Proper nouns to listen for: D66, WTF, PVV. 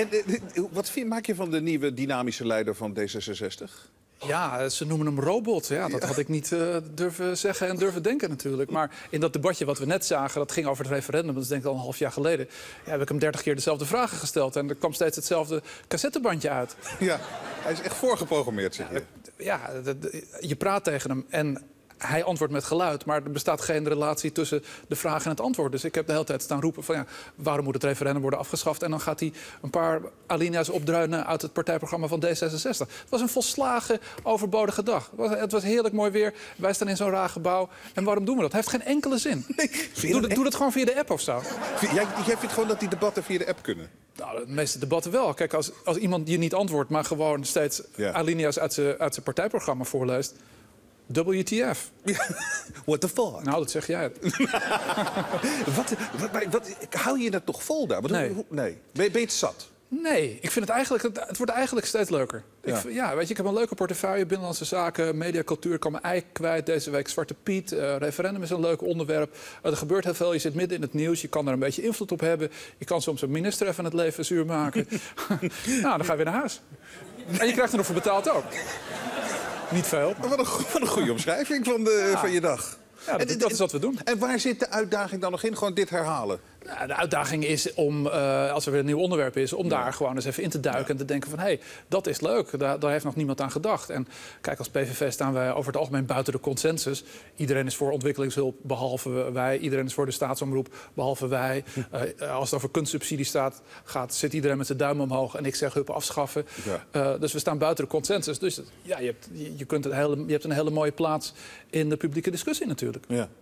En wat maak je van de nieuwe dynamische leider van D66? Ja, ze noemen hem robot. Ja, dat had ik niet durven zeggen en durven denken natuurlijk. Maar in dat debatje wat we net zagen, dat ging over het referendum. Dat is denk ik al een half jaar geleden. Ja, heb ik hem 30 keer dezelfde vragen gesteld. En er kwam steeds hetzelfde cassettebandje uit. Ja, hij is echt voorgeprogrammeerd, zeg je. Ja, je praat tegen hem en hij antwoordt met geluid, maar er bestaat geen relatie tussen de vraag en het antwoord. Dus ik heb de hele tijd staan roepen van ja, waarom moet het referendum worden afgeschaft? En dan gaat hij een paar alinea's opdruinen uit het partijprogramma van D66. Het was een volslagen overbodige dag. Het was heerlijk mooi weer. Wij staan in zo'n raar gebouw. En waarom doen we dat? Hij heeft geen enkele zin. Nee, doe dat gewoon via de app of zo. Jij vindt gewoon dat die debatten via de app kunnen? Nou, de meeste debatten wel. Kijk, als iemand je niet antwoordt, maar gewoon steeds alinea's uit zijn partijprogramma voorleest. WTF. What the fuck? Nou, dat zeg jij. Hou je dat toch vol daar? Nee. Ben je het zat? Nee, ik vind het eigenlijk... Het wordt eigenlijk steeds leuker. Ja. Weet je, ik heb een leuke portefeuille. Binnenlandse zaken, media, cultuur. Ik kan mijn ei kwijt deze week. Zwarte Piet, referendum is een leuk onderwerp. Er gebeurt heel veel. Je zit midden in het nieuws. Je kan er een beetje invloed op hebben. Je kan soms een minister even het leven zuur maken. Nou, dan ga je weer naar huis. En je krijgt er nog voor betaald ook. Niet veel. Maar. Wat een goede omschrijving van je dag. Ja, dat is wat we doen. En waar zit de uitdaging dan nog in? Gewoon dit herhalen? Nou, de uitdaging is om, als er weer een nieuw onderwerp is, om daar gewoon eens even in te duiken en te denken van hé, dat is leuk. Daar heeft nog niemand aan gedacht. En kijk, als PVV staan wij over het algemeen buiten de consensus. Iedereen is voor ontwikkelingshulp, behalve wij. Iedereen is voor de staatsomroep, behalve wij. Als het over kunstsubsidies gaat, zit iedereen met zijn duim omhoog en ik zeg hup afschaffen. Ja. Dus we staan buiten de consensus. Dus ja, je hebt een hele mooie plaats in de publieke discussie natuurlijk. Ja.